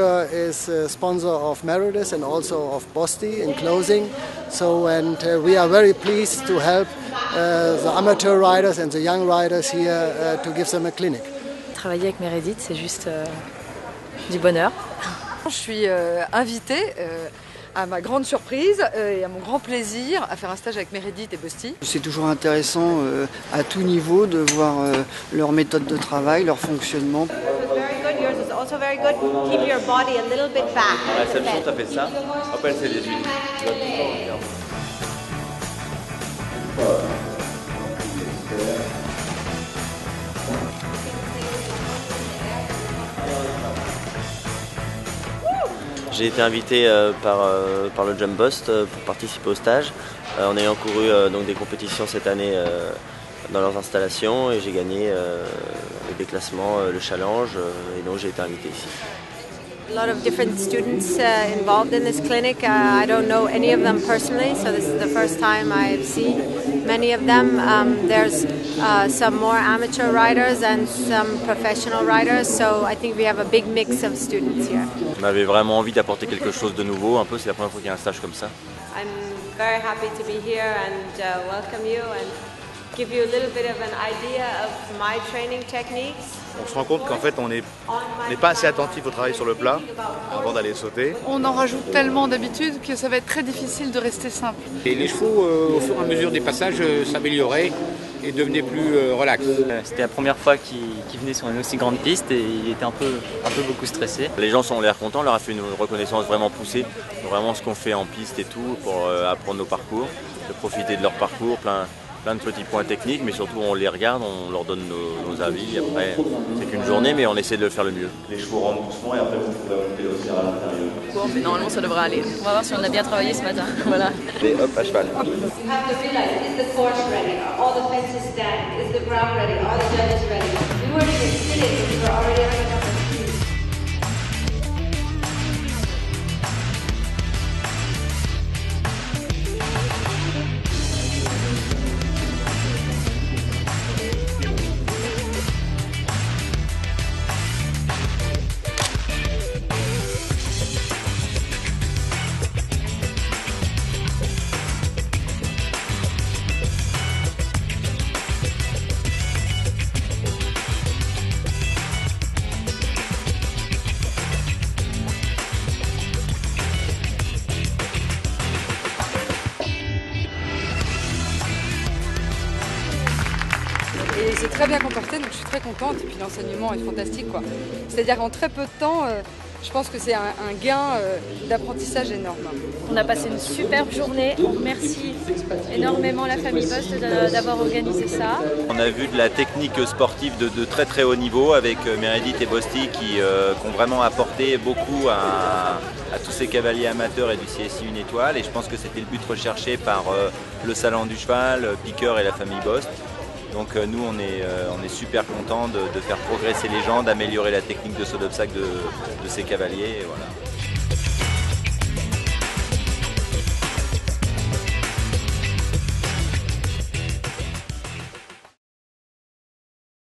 Roger is a sponsor of Meredith and also of Bosti in clothing. So, and we are very pleased to help the amateur riders and the young riders here to give them a clinic. Travailler avec Meredith, c'est juste du bonheur. Je suis invitée, à ma grande surprise et à mon grand plaisir, à faire un stage avec Meredith et Bosti. C'est toujours intéressant à tout niveau de voir leur méthode de travail, leur fonctionnement. La réception, t'as fait ça, après c'est les huiles. J'ai été invité par le Jump Bost pour participer au stage en ayant couru donc des compétitions cette année dans leurs installations, et j'ai gagné avec des classements le challenge, et donc j'ai été invité ici. A lot of different students involved in this clinic. I don't know any of them personally, so this is the first time I've seen many of them. There's some more amateur riders and some professional riders, so I think we have a big mix of students here. On avait vraiment envie d'apporter quelque chose de nouveau, un peu, c'est la première fois qu'il y a un stage comme ça. I'm very happy to be here and welcome you and give you a little bit of an idea of my training techniques. On se rend compte qu'en fait on n'est pas assez attentif au travail sur le plat avant d'aller sauter. On en rajoute tellement d'habitude que ça va être très difficile de rester simple. Et les chevaux au fur et à mesure des passages s'amélioraient et devenaient plus relax. C'était la première fois qu'ils venaient sur une aussi grande piste et il était un peu beaucoup stressé. Les gens ont l'air contents, on leur a fait une reconnaissance vraiment poussée, vraiment ce qu'on fait en piste et tout pour apprendre nos parcours, de profiter de leur parcours, plein de petits points techniques, mais surtout on les regarde, on leur donne nos avis. Après, c'est qu'une journée, mais on essaie de le faire le mieux. Les chevaux rentrent doucement et après vous pouvez ajouter aussi à l'intérieur. Bon, mais normalement ça devrait aller. On va voir si on a bien travaillé ce matin. Voilà. Et hop, à cheval. Et c'est très bien comporté, donc je suis très contente, et puis l'enseignement est fantastique, quoi. C'est-à-dire qu'en très peu de temps, je pense que c'est un gain d'apprentissage énorme. On a passé une superbe journée, on remercie énormément la famille Bost d'avoir organisé ça. On a vu de la technique sportive de très très haut niveau avec Meredith et Bosti qui ont vraiment apporté beaucoup à tous ces cavaliers amateurs et du CSI une étoile, et je pense que c'était le but recherché par le Salon du Cheval, Pikeur et la famille Bost. Donc nous, on est super contents de faire progresser les gens, d'améliorer la technique de saut d'obstacle de ces cavaliers. Et voilà.